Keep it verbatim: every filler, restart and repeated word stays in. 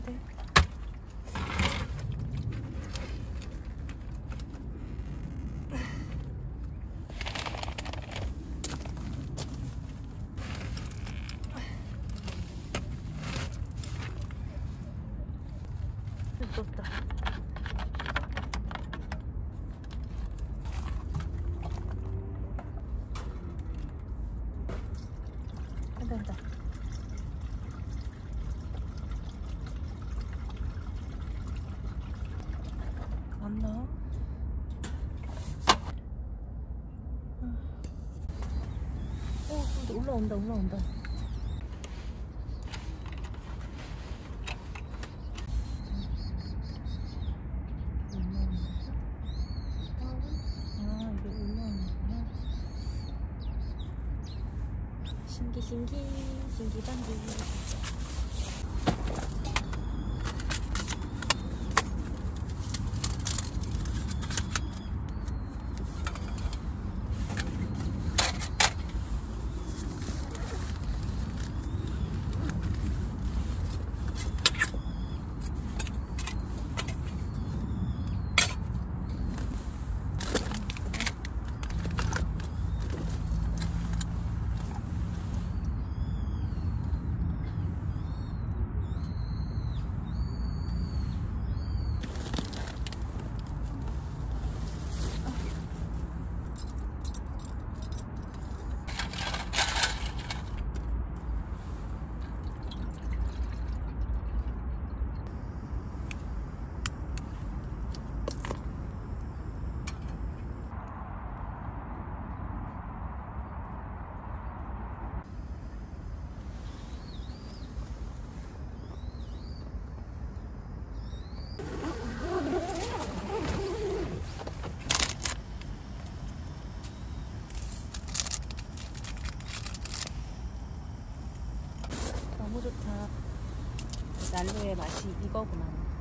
한데. 무섭다. 안다 안다. 맞나? 어, 올라온다 올라온다. 신기 신기 신기 반기. 너무 좋다. 난로의 맛이 이거구만.